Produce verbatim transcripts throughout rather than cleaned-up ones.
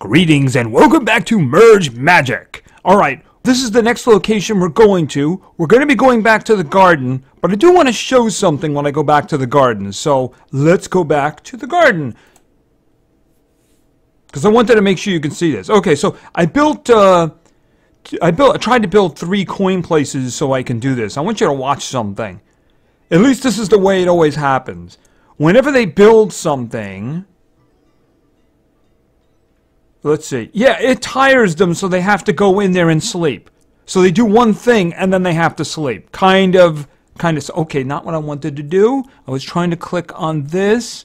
Greetings and welcome back to Merge Magic. Alright, this is the next location we're going to. We're going to be going back to the garden, but I do want to show something when I go back to the garden. So let's go back to the garden, because I wanted to make sure you can see this. Okay, so I built, uh, I built, I tried to build three coin places so I can do this. I want you to watch something. At least this is the way it always happens. Whenever they build something... Let's see. Yeah, it tires them, so they have to go in there and sleep. So they do one thing, and then they have to sleep. Kind of, kind of, okay, not what I wanted to do. I was trying to click on this.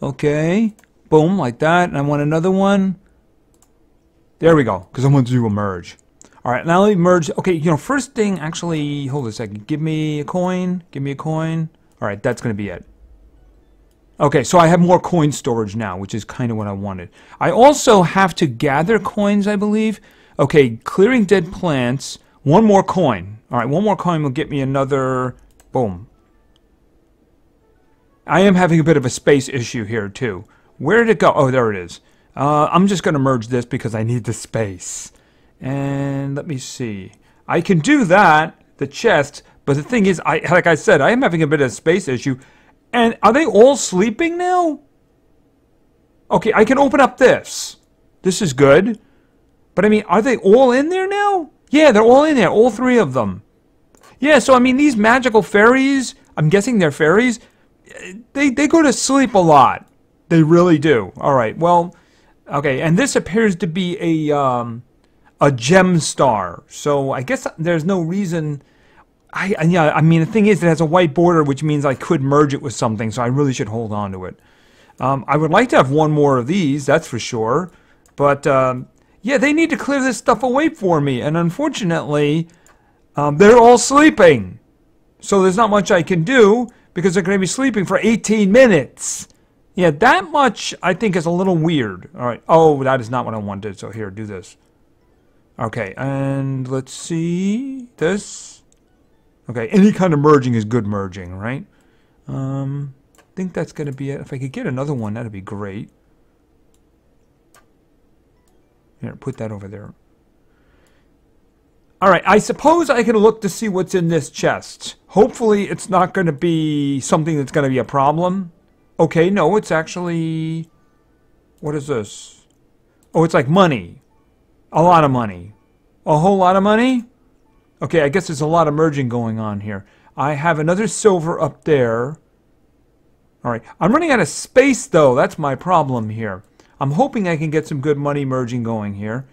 Okay. Boom, like that. And I want another one. There we go, because I want to do a merge. All right, now let me merge. Okay, you know, first thing, actually, hold a second. Give me a coin. Give me a coin. All right, that's going to be it. Okay, so I have more coin storage now, which is kind of what I wanted. I also have to gather coins, I believe. Okay, clearing dead plants. One more coin. All right, one more coin will get me another... Boom. I am having a bit of a space issue here, too. Where did it go? Oh, there it is. Uh, I'm just going to merge this because I need the space. And let me see. I can do that, the chest, but the thing is, I like I said, I am having a bit of a space issue. And are they all sleeping now? Okay, I can open up this. This is good. But I mean, are they all in there now? Yeah, they're all in there, all three of them. Yeah, so I mean, these magical fairies, I'm guessing they're fairies, they, they go to sleep a lot. They really do. All right, well, okay, and this appears to be a, um, a gem star. So I guess there's no reason... I, yeah, I mean, the thing is, it has a white border, which means I could merge it with something, so I really should hold on to it. Um, I would like to have one more of these, that's for sure. But, um, yeah, they need to clear this stuff away for me, and unfortunately, um, they're all sleeping. So there's not much I can do, because they're going to be sleeping for eighteen minutes. Yeah, that much, I think, is a little weird. All right. Oh, that is not what I wanted, so here, do this. Okay, and let's see. This... Okay, any kind of merging is good merging, right? Um, I think that's going to be it. If I could get another one, that would be great. Here, put that over there. All right, I suppose I can look to see what's in this chest. Hopefully it's not going to be something that's going to be a problem. Okay, no, it's actually... What is this? Oh, it's like money. A lot of money. A whole lot of money? Okay, I guess there's a lot of merging going on here. I have another silver up there. All right, I'm running out of space, though. That's my problem here. I'm hoping I can get some good money merging going here.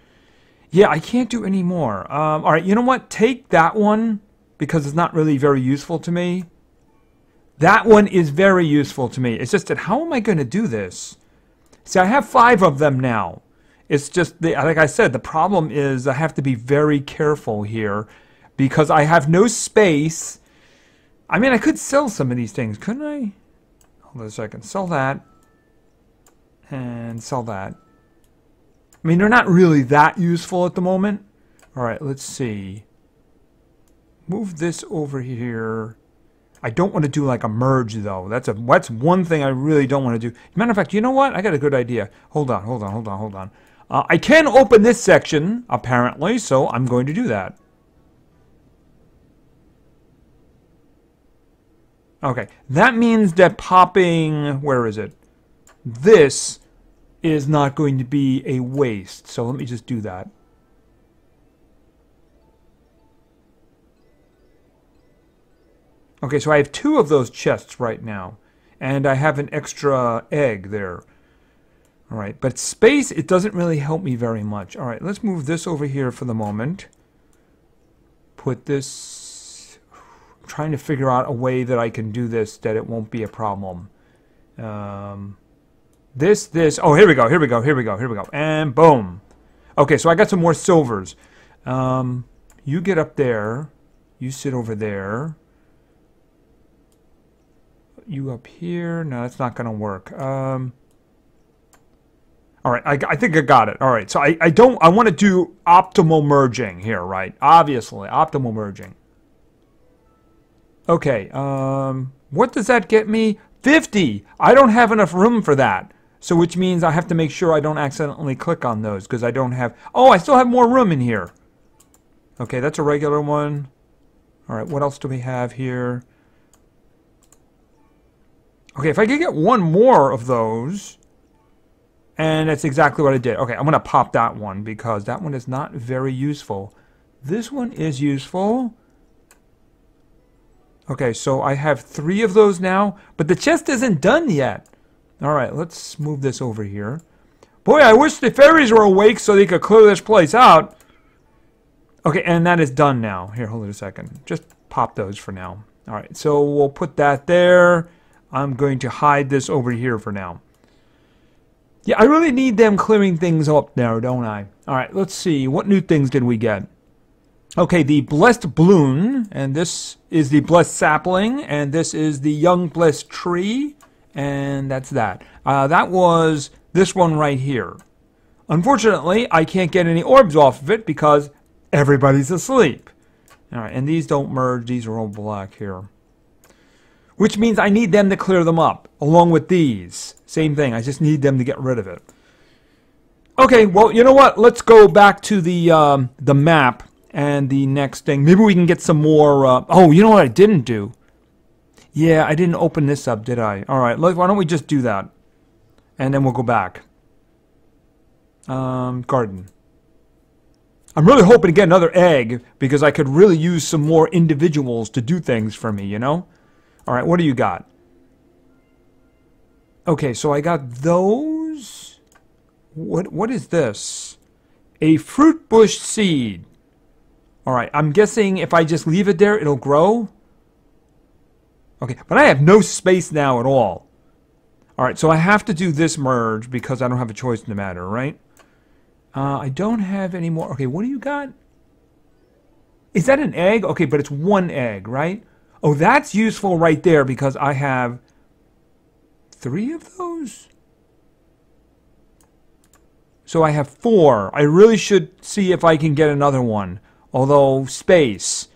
Yeah, I can't do any more. Um, all right, you know what? Take that one, because it's not really very useful to me. That one is very useful to me. It's just that how am I going to do this? See, I have five of them now. It's just, the, like I said, the problem is I have to be very careful here, because I have no space. I mean, I could sell some of these things, couldn't I? Hold on a second. Sell that. And sell that. I mean, they're not really that useful at the moment. All right, let's see. Move this over here. I don't want to do like a merge, though. That's a that's one thing I really don't want to do. Matter of fact, you know what? I got a good idea. Hold on, hold on, hold on, hold on. Uh, I can open this section, apparently, so I'm going to do that. Okay, that means that popping, where is it? This is not going to be a waste, so let me just do that. Okay, so I have two of those chests right now, and I have an extra egg there. All right, but space, it doesn't really help me very much. All right, let's move this over here for the moment. Put this... trying to figure out a way that I can do this that it won't be a problem. Um, this, this, oh, here we go, here we go, here we go, here we go, and boom. Okay, so I got some more silvers. Um, you get up there, you sit over there, you up here, no, that's not going to work. Um, all right, I, I think I got it. All right, so I, I don't, I want to do optimal merging here, right? Obviously, optimal merging. Okay, um, what does that get me? fifty! I don't have enough room for that. So which means I have to make sure I don't accidentally click on those, because I don't have... Oh, I still have more room in here. Okay, that's a regular one. All right, what else do we have here? Okay, if I could get one more of those, and that's exactly what I did. Okay, I'm going to pop that one because that one is not very useful. This one is useful. Okay, so I have three of those now, but the chest isn't done yet. All right, let's move this over here. Boy, I wish the fairies were awake so they could clear this place out. Okay, and that is done now. Here, hold it a second. Just pop those for now. All right, so we'll put that there. I'm going to hide this over here for now. Yeah, I really need them clearing things up there, don't I? All right, let's see. What new things did we get? Okay, the Blessed Bloom, and this is the Blessed Sapling, and this is the Young Blessed Tree, and that's that. Uh, that was this one right here. Unfortunately, I can't get any orbs off of it because everybody's asleep. All right, and these don't merge. These are all black here. Which means I need them to clear them up, along with these. Same thing, I just need them to get rid of it. Okay, well, you know what? Let's go back to the, um, the map and the next thing. Maybe we can get some more... Uh, oh, you know what I didn't do? Yeah, I didn't open this up, did I? All right, look, why don't we just do that? And then we'll go back. Um, garden. I'm really hoping to get another egg, because I could really use some more individuals to do things for me, you know? All right, what do you got? Okay, so I got those. What what is this? A fruit bush seed. All right, I'm guessing if I just leave it there, it'll grow. Okay, but I have no space now at all. All right, so I have to do this merge because I don't have a choice in the matter, right? Uh, I don't have any more. Okay, what do you got? Is that an egg? Okay, but it's one egg, right? Oh, that's useful right there because I have three of those. So I have four. I really should see if I can get another one. Although, space.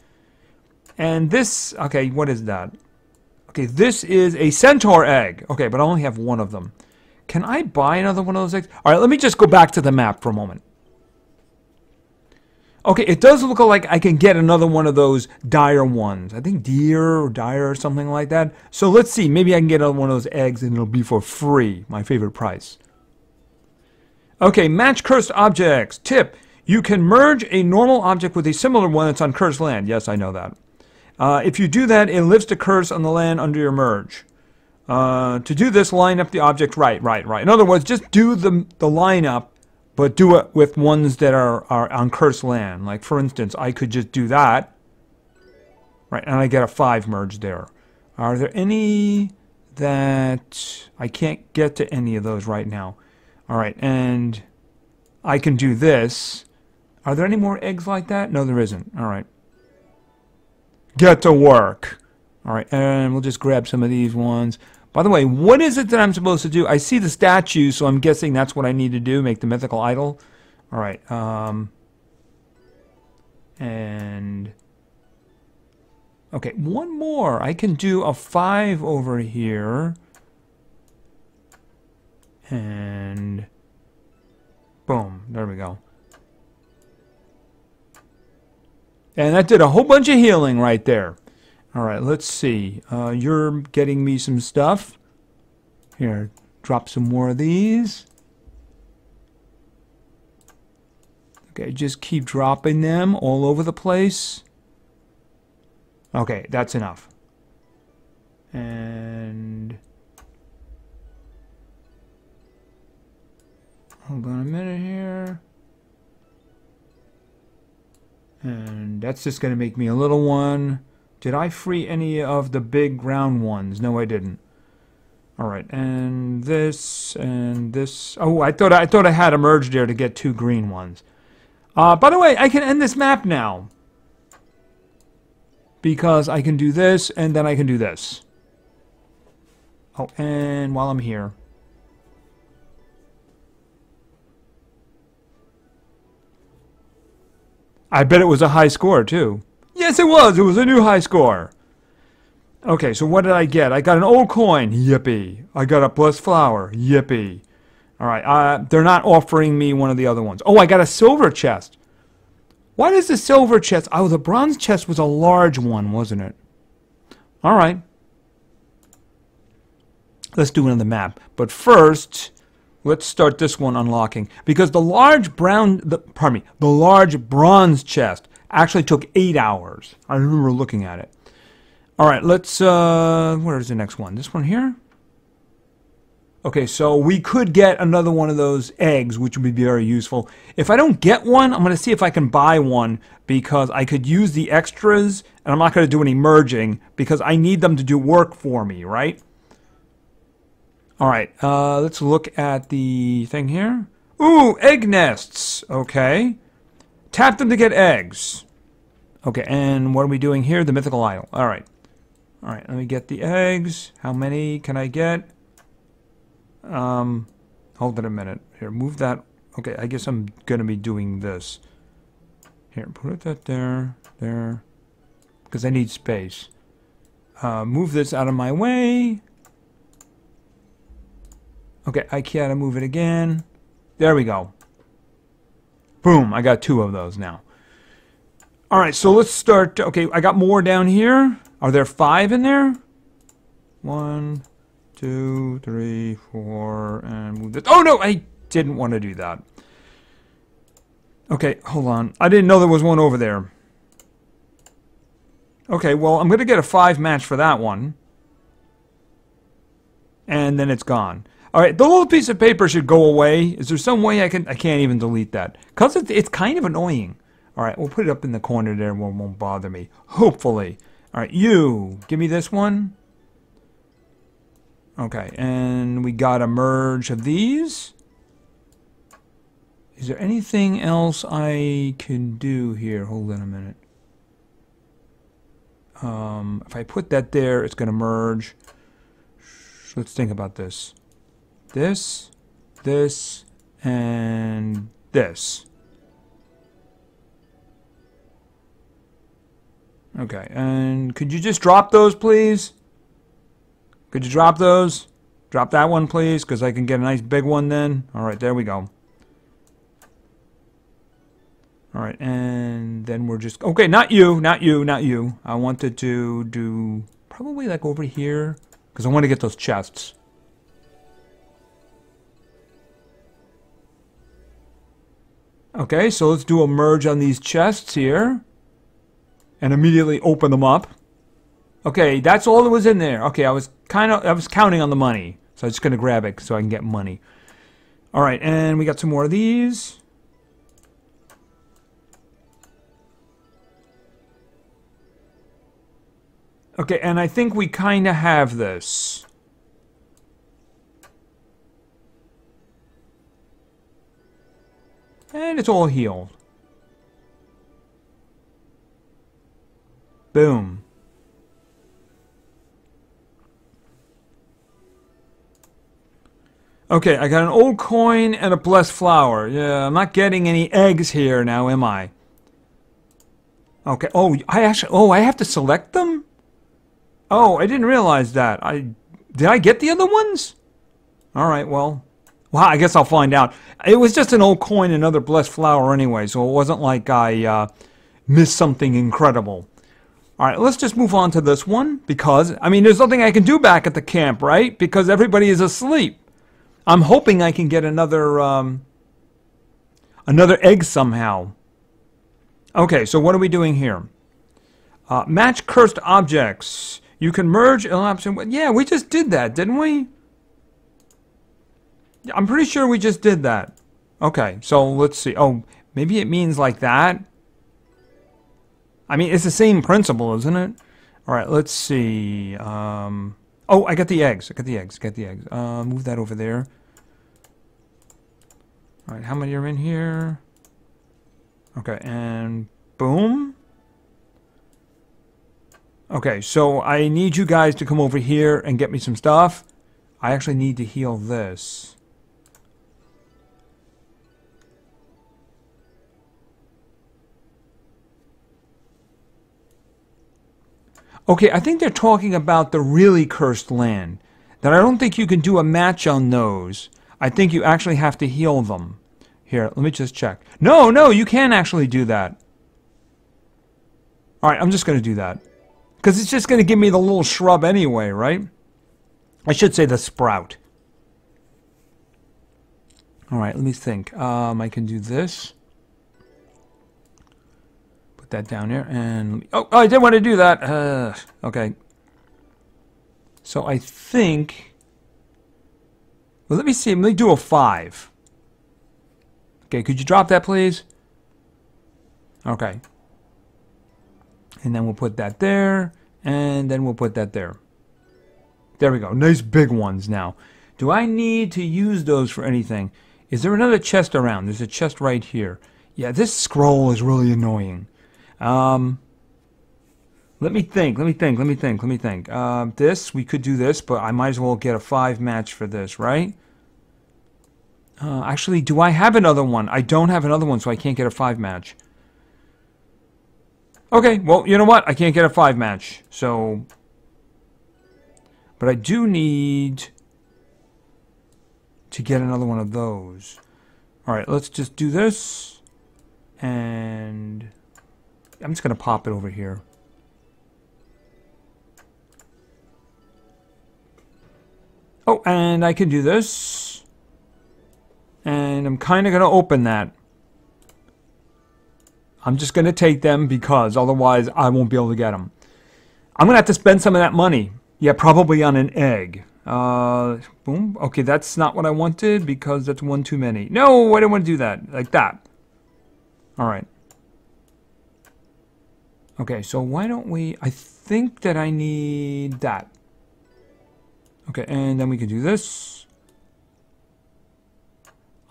And this, okay, what is that? Okay, this is a centaur egg. Okay, but I only have one of them. Can I buy another one of those eggs? All right, let me just go back to the map for a moment. Okay, it does look like I can get another one of those dire ones. I think deer or dire or something like that. So let's see. Maybe I can get another one of those eggs and it'll be for free. My favorite price. Okay, match cursed objects. Tip. You can merge a normal object with a similar one that's on cursed land. Yes, I know that. Uh, if you do that, it lifts the curse on the land under your merge. Uh, to do this, line up the object right, right, right. In other words, just do the, the lineup. But do it with ones that are, are on cursed land. Like, for instance, I could just do that. Right, and I get a five merge there. Are there any that... I can't get to any of those right now. All right, and I can do this. Are there any more eggs like that? No, there isn't. All right. Get to work. All right, and we'll just grab some of these ones. By the way, what is it that I'm supposed to do? I see the statue, so I'm guessing that's what I need to do, make the mythical idol. All right. Um, and, okay, one more. I can do a five over here. And, boom, there we go. And that did a whole bunch of healing right there. All right, let's see. Uh, you're getting me some stuff. Here, drop some more of these. Okay, just keep dropping them all over the place. Okay, that's enough. And... hold on a minute here. And that's just going to make me a little one. Did I free any of the big round ones? No, I didn't. All right, and this and this. Oh, I thought I thought I had a merge there to get two green ones. Uh, by the way, I can end this map now because I can do this and then I can do this. Oh, and while I'm here, I bet it was a high score too. Yes, it was. It was a new high score. Okay, so what did I get? I got an old coin. Yippee. I got a blessed flower. Yippee. All right, uh, they're not offering me one of the other ones. Oh, I got a silver chest. What is the silver chest? Oh, the bronze chest was a large one, wasn't it? All right. Let's do another map. But first, let's start this one unlocking. Because the large brown, the, pardon me, the large bronze chest actually took eight hours. I remember looking at it. All right, let's, uh, where's the next one? This one here? Okay, so we could get another one of those eggs, which would be very useful. If I don't get one, I'm going to see if I can buy one, because I could use the extras, and I'm not going to do any merging, because I need them to do work for me, right? All right, uh, let's look at the thing here. Ooh, egg nests! Okay. Tap them to get eggs. Okay, and what are we doing here? The mythical idol. All right. All right, let me get the eggs. How many can I get? Um, hold it a minute. Here, move that. Okay, I guess I'm going to be doing this. Here, put that there, there, because I need space. Uh, move this out of my way. Okay, I gotta move it again. There we go. Boom, I got two of those now. All right, so let's start. Okay, I got more down here. Are there five in there? One... two, three, four, and move this. Oh, no, I didn't want to do that. Okay, hold on. I didn't know there was one over there. Okay, well, I'm going to get a five match for that one. And then it's gone. All right, the little piece of paper should go away. Is there some way I can... I can't even delete that. Because it's, it's kind of annoying. All right, we'll put it up in the corner there. It won't bother me. Hopefully. All right, you. Give me this one. Okay, and we got a merge of these. Is there anything else I can do here? Hold on a minute. Um, if I put that there, it's going to merge. Let's think about this. This, this, and this. Okay, and could you just drop those, please? Could you drop those? Drop that one, please, because I can get a nice big one then. All right, there we go. All right, and then we're just... Okay, not you, not you, not you. I wanted to do probably like over here, because I want to get those chests. Okay, so let's do a merge on these chests here and immediately open them up. Okay, that's all that was in there. Okay, I was kind of I was counting on the money, so I'm just gonna grab it so I can get money. All right, and we got some more of these. Okay, and I think we kind of have this. And it's all healed. Boom. Okay, I got an old coin and a blessed flower. Yeah, I'm not getting any eggs here now, am I? Okay, oh, I actually, oh, I have to select them? Oh, I didn't realize that. I, did I get the other ones? All right, well, well, I guess I'll find out. It was just an old coin and another blessed flower anyway, so it wasn't like I uh, missed something incredible. All right, let's just move on to this one because, I mean, there's nothing I can do back at the camp, right? Because everybody is asleep. I'm hoping I can get another um, another egg somehow. Okay, so what are we doing here? Uh, match cursed objects. You can merge an option. Yeah, we just did that, didn't we? I'm pretty sure we just did that. Okay, so let's see. Oh, maybe it means like that. I mean, it's the same principle, isn't it? All right, let's see. Um, oh, I got the eggs. I got the eggs. Got the eggs. Uh, move that over there. All right, how many are in here? Okay, and boom. Okay, so I need you guys to come over here and get me some stuff. I actually need to heal this. Okay, I think they're talking about the really cursed land. That I don't think you can do a match on those. I think you actually have to heal them. Here, let me just check. No, no, you can actually do that. Alright, I'm just going to do that. Because it's just going to give me the little shrub anyway, right? I should say the sprout. Alright, let me think. Um, I can do this. Put that down here. And oh, oh I didn't want to do that. Uh, okay. So I think... Well, let me see. Let me do a five. Okay, could you drop that, please? Okay. And then we'll put that there. And then we'll put that there. There we go. Nice big ones now. Do I need to use those for anything? Is there another chest around? There's a chest right here. Yeah, this scroll is really annoying. Um, let me think. Let me think. Let me think. Let me think. Uh, this, we could do this, but I might as well get a five match for this, right? Uh, actually, do I have another one? I don't have another one, so I can't get a five match. Okay, well, you know what? I can't get a five match, so... But I do need to get another one of those. Alright, let's just do this. And... I'm just going to pop it over here. Oh, and I can do this. And I'm kind of going to open that. I'm just going to take them because otherwise I won't be able to get them. I'm going to have to spend some of that money. Yeah, probably on an egg. Uh, boom. Okay, that's not what I wanted because that's one too many. No, I didn't want to do that. Like that. All right. Okay, so why don't we... I think that I need that. Okay, and then we can do this.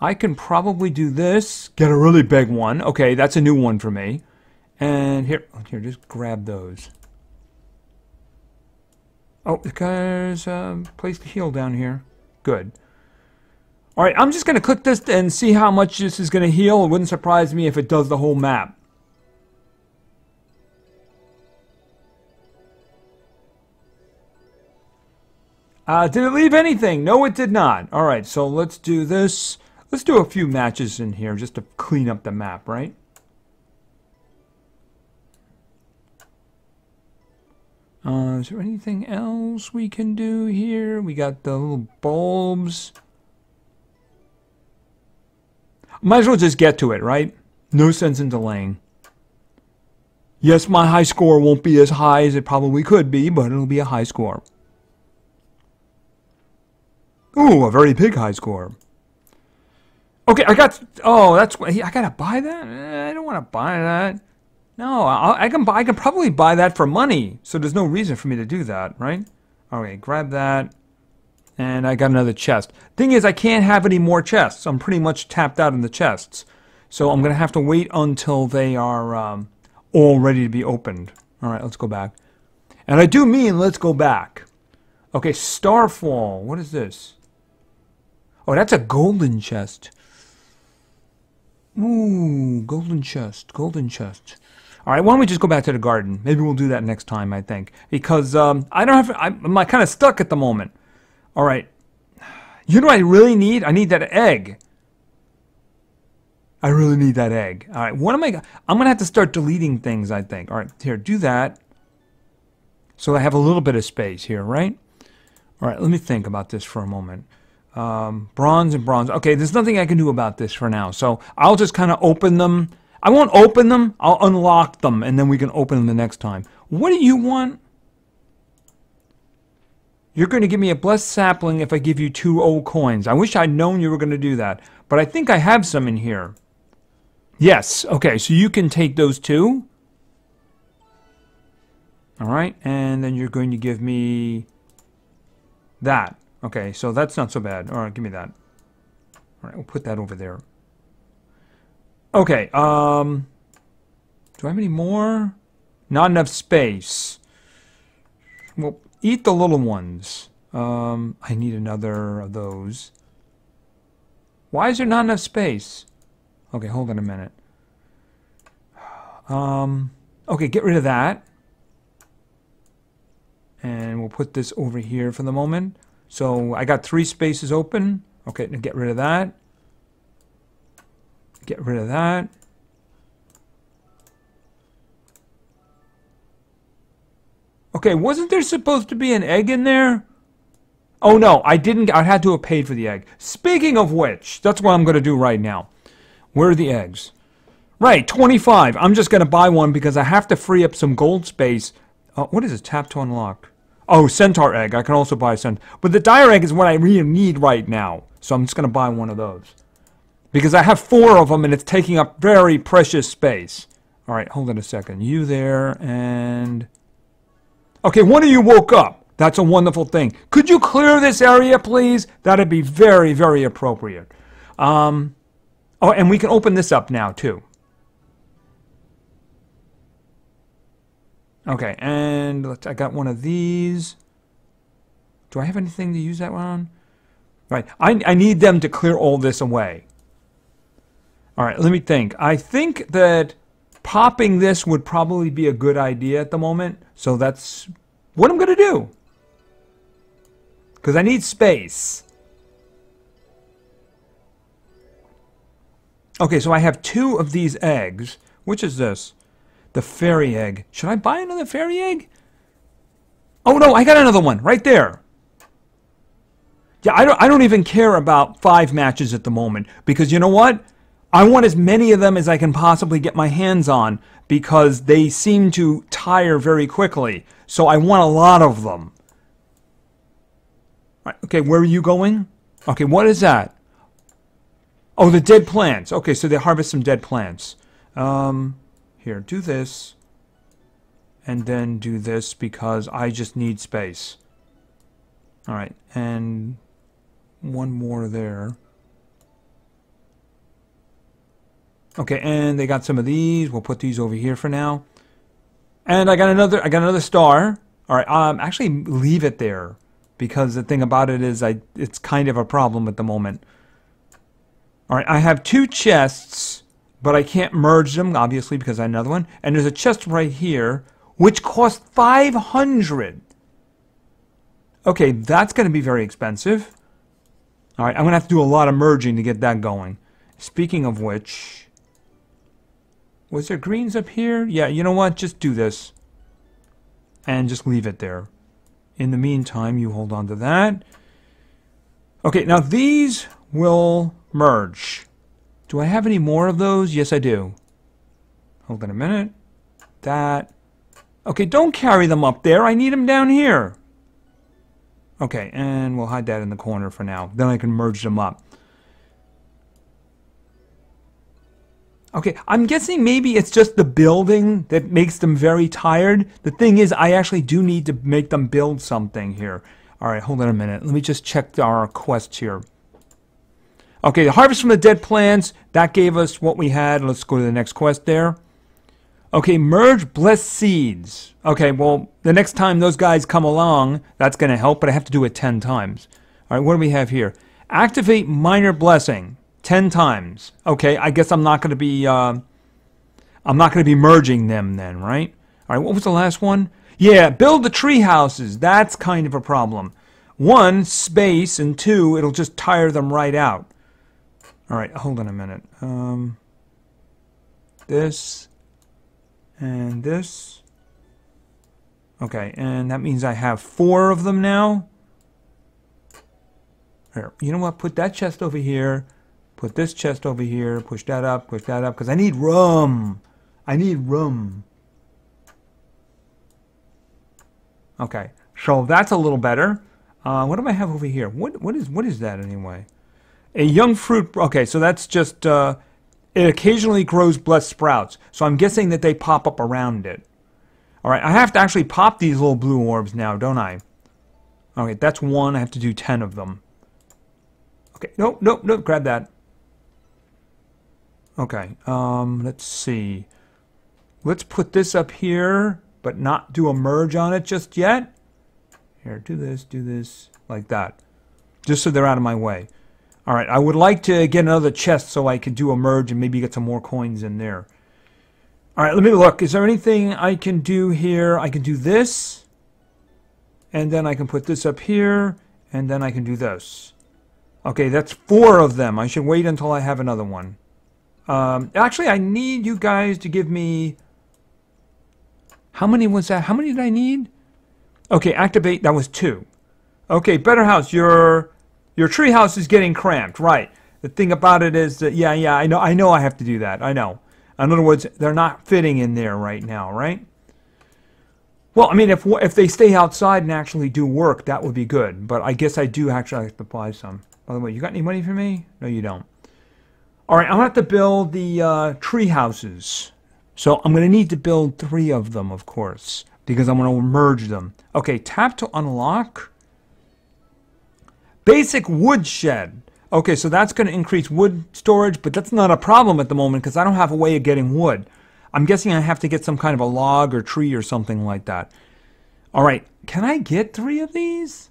I can probably do this. Get a really big one. Okay, that's a new one for me. And here, here, just grab those. Oh, there's a place to heal down here. Good. All right, I'm just going to click this and see how much this is going to heal. It wouldn't surprise me if it does the whole map. Uh, did it leave anything? No, it did not. All right, so let's do this. Let's do a few matches in here just to clean up the map, right? Uh, is there anything else we can do here? We got the little bulbs. Might as well just get to it, right? No sense in delaying. Yes, my high score won't be as high as it probably could be, but it'll be a high score. Ooh, a very big high score. Okay, I got... Oh, that's... I gotta buy that? I don't want to buy that. No, I, I can buy, I can probably buy that for money. So there's no reason for me to do that, right? Okay, grab that. And I got another chest. Thing is, I can't have any more chests. I'm pretty much tapped out in the chests. So I'm going to have to wait until they are um, all ready to be opened. All right, let's go back. And I do mean let's go back. Okay, Starfall. What is this? Oh, that's a golden chest. Ooh, golden chest, golden chest. All right, why don't we just go back to the garden? Maybe we'll do that next time, I think. Because um, I don't have... I'm like, kind of stuck at the moment. All right. You know what I really need? I need that egg. I really need that egg. All right, what am I... I'm going to have to start deleting things, I think. All right, here, do that. So I have a little bit of space here, right? All right, let me think about this for a moment. Um, bronze and bronze. Okay, there's nothing I can do about this for now. So I'll just kind of open them. I won't open them. I'll unlock them, and then we can open them the next time. What do you want? You're going to give me a blessed sapling if I give you two old coins. I wish I'd known you were going to do that, but I think I have some in here. Yes. Okay, so you can take those two. All right, and then you're going to give me that. Okay, so that's not so bad. All right, give me that. All right, we'll put that over there. Okay, um... do I have any more? Not enough space. Well, eat the little ones. Um, I need another of those. Why is there not enough space? Okay, hold on a minute. Um, okay, get rid of that. And we'll put this over here for the moment. So I got three spaces open. Okay, now get rid of that. Get rid of that. Okay, wasn't there supposed to be an egg in there? Oh no, I didn't. I had to have paid for the egg. Speaking of which, that's what I'm going to do right now. Where are the eggs? Right, twenty-five. I'm just going to buy one because I have to free up some gold space. Uh, what is it? Tap to unlock. Oh, centaur egg. I can also buy a centaur. But the dire egg is what I really need right now. So I'm just going to buy one of those. Because I have four of them and it's taking up very precious space. All right, hold on a second. You there and... Okay, one of you woke up. That's a wonderful thing. Could you clear this area, please? That'd be very, very appropriate. Um, oh, and we can open this up now, too. Okay, and let's, I got one of these. Do I have anything to use that one on? Right, I, I need them to clear all this away. All right, let me think. I think that popping this would probably be a good idea at the moment. So that's what I'm going to do. Because I need space. Okay, so I have two of these eggs. Which is this? The fairy egg. Should I buy another fairy egg? Oh no, I got another one right there. Yeah, I don't, I don't even care about five matches at the moment. Because you know what? I want as many of them as I can possibly get my hands on because they seem to tire very quickly. So I want a lot of them. All right, okay, where are you going? Okay, what is that? Oh, the dead plants. Okay, so they harvest some dead plants. Um, here, do this. And then do this because I just need space. All right, and one more there. Okay, and they got some of these. We'll put these over here for now. And I got another I got another star. All right, um, actually leave it there because the thing about it is I it's kind of a problem at the moment. All right, I have two chests, but I can't merge them, obviously, because I have another one. And there's a chest right here, which costs five hundred. Okay, that's going to be very expensive. All right, I'm going to have to do a lot of merging to get that going. Speaking of which... Was there greens up here? Yeah, you know what? Just do this. And just leave it there. In the meantime, you hold on to that. Okay, now these will merge. Do I have any more of those? Yes, I do. Hold on a minute. That. Okay, don't carry them up there. I need them down here. Okay, and we'll hide that in the corner for now. Then I can merge them up. Okay, I'm guessing maybe it's just the building that makes them very tired. The thing is, I actually do need to make them build something here. All right, hold on a minute. Let me just check our quests here. Okay, the harvest from the dead plants. That gave us what we had. Let's go to the next quest there. Okay, merge blessed seeds. Okay, well, the next time those guys come along, that's going to help, but I have to do it ten times. All right, what do we have here? Activate minor blessing. Ten times. Okay, I guess I'm not going to be, uh, I'm not going to be merging them then, right? All right, what was the last one? Yeah, build the tree houses. That's kind of a problem. One, space, and two, it'll just tire them right out. All right, hold on a minute. Um, this, and this. Okay, and that means I have four of them now. Here, you know what? Put that chest over here. Put this chest over here, push that up, push that up, because I need room. I need room. Okay, so that's a little better. Uh, what do I have over here? What what is what is that anyway? A young fruit. Okay, so that's just uh, it. Occasionally grows blessed sprouts, so I'm guessing that they pop up around it. All right, I have to actually pop these little blue orbs now, don't I? All right, that's one. I have to do ten of them. Okay, nope, nope, nope. Grab that. Okay, um, let's see. Let's put this up here, but not do a merge on it just yet. Here, do this, do this, like that. Just so they're out of my way. All right, I would like to get another chest so I could do a merge and maybe get some more coins in there. All right, let me look. Is there anything I can do here? I can do this, and then I can put this up here, and then I can do this. Okay, that's four of them. I should wait until I have another one. Um, actually, I need you guys to give me... How many was that? How many did I need? Okay, activate. That was two. Okay, Better House, your your tree house is getting cramped. Right. The thing about it is that, yeah, yeah, I know, I know I have to do that. I know. In other words, they're not fitting in there right now, right? Well, I mean, if if they stay outside and actually do work, that would be good. But I guess I do actually have to buy some. By the way, you got any money for me? No, you don't. All right, I'm going to have to build the uh, tree houses. So I'm going to need to build three of them, of course, because I'm going to merge them. Okay, tap to unlock. Basic woodshed. Okay, so that's going to increase wood storage, but that's not a problem at the moment because I don't have a way of getting wood. I'm guessing I have to get some kind of a log or tree or something like that. All right, can I get three of these?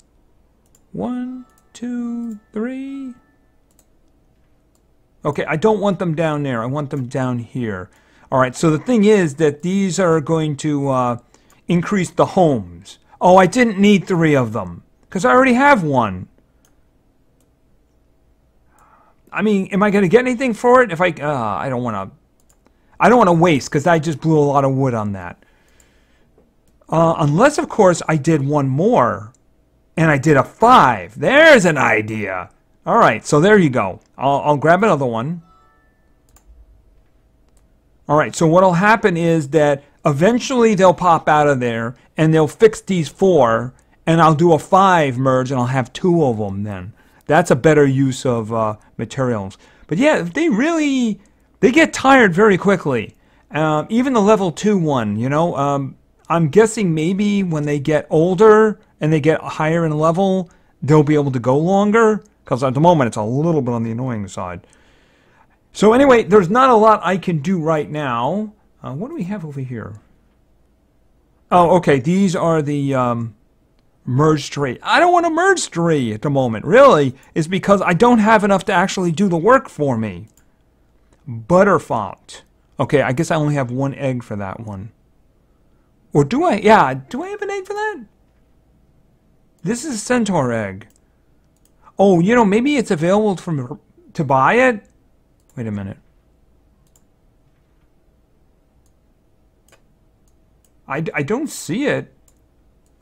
One, two, three. Okay, I don't want them down there. I want them down here. All right, so the thing is that these are going to uh, increase the homes. Oh, I didn't need three of them because I already have one. I mean, am I going to get anything for it? If I, uh, I don't want to, I don't want to waste because I just blew a lot of wood on that. Uh, unless, of course, I did one more, and I did a five. There's an idea. All right, so there you go. I'll, I'll grab another one. All right, so what'll happen is that eventually they'll pop out of there, and they'll fix these four, and I'll do a five merge, and I'll have two of them then. That's a better use of uh, materials. But yeah, they really, they get tired very quickly. Uh, even the level two one, you know, um, I'm guessing maybe when they get older and they get higher in level, they'll be able to go longer, because at the moment it's a little bit on the annoying side. So anyway, there's not a lot I can do right now. Uh, what do we have over here? Oh, okay, these are the... Um, merge tree. I don't want to merge tree at the moment, really. It's because I don't have enough to actually do the work for me. Butterfont. Okay, I guess I only have one egg for that one. Or do I? Yeah, do I have an egg for that? This is a centaur egg. Oh, you know, maybe it's available from to buy it? Wait a minute. I, I don't see it.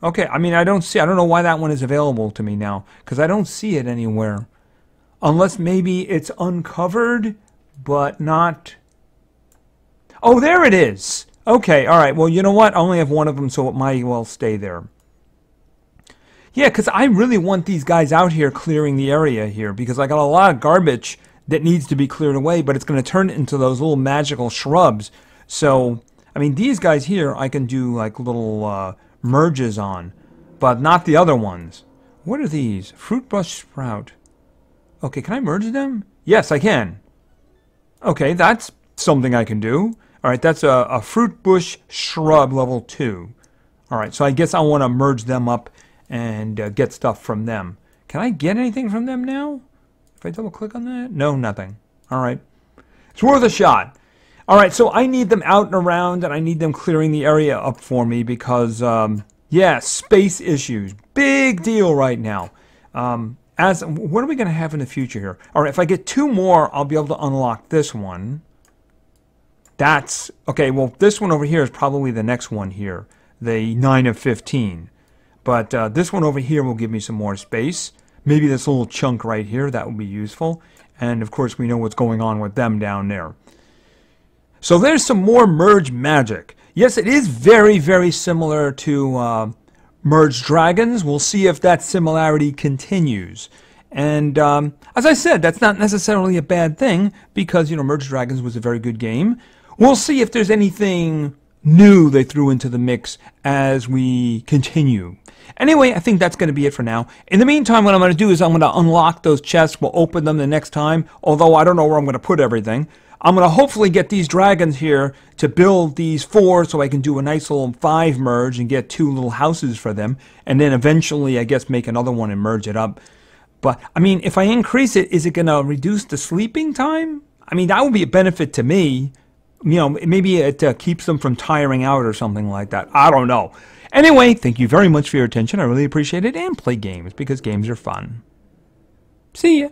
Okay, I mean, I don't see, I don't know why that one is available to me now, because I don't see it anywhere. Unless maybe it's uncovered, but not... Oh, there it is! Okay, alright, well, you know what? I only have one of them, so it might well stay there. Yeah, because I really want these guys out here clearing the area here, because I got a lot of garbage that needs to be cleared away, but it's going to turn into those little magical shrubs. So, I mean, these guys here, I can do, like, little, uh... merges on, but not the other ones. What are these? Fruit bush sprout. Okay, can I merge them? Yes, I can. Okay, that's something I can do. Alright, that's a, a fruit bush shrub level two. Alright, so I guess I want to merge them up and uh, get stuff from them. Can I get anything from them now? If I double click on that? No, nothing. Alright. It's worth a shot. All right, so I need them out and around, and I need them clearing the area up for me because, um, yeah, space issues. Big deal right now. Um, as what are we going to have in the future here? All right, if I get two more, I'll be able to unlock this one. That's, okay, well, this one over here is probably the next one here, the nine of fifteen. But uh, this one over here will give me some more space. Maybe this little chunk right here, that would be useful. And, of course, we know what's going on with them down there. So there's some more Merge Magic. Yes, it is very, very similar to uh, Merge Dragons. We'll see if that similarity continues. And um, as I said, that's not necessarily a bad thing because, you know, Merge Dragons was a very good game. We'll see if there's anything new they threw into the mix as we continue. Anyway, I think that's going to be it for now. In the meantime, what I'm going to do is I'm going to unlock those chests. We'll open them the next time, although I don't know where I'm going to put everything. I'm going to hopefully get these dragons here to build these four so I can do a nice little five merge and get two little houses for them. And then eventually, I guess, make another one and merge it up. But, I mean, if I increase it, is it going to reduce the sleeping time? I mean, that would be a benefit to me. You know, maybe it uh, keeps them from tiring out or something like that. I don't know. Anyway, thank you very much for your attention. I really appreciate it. And play games because games are fun. See ya.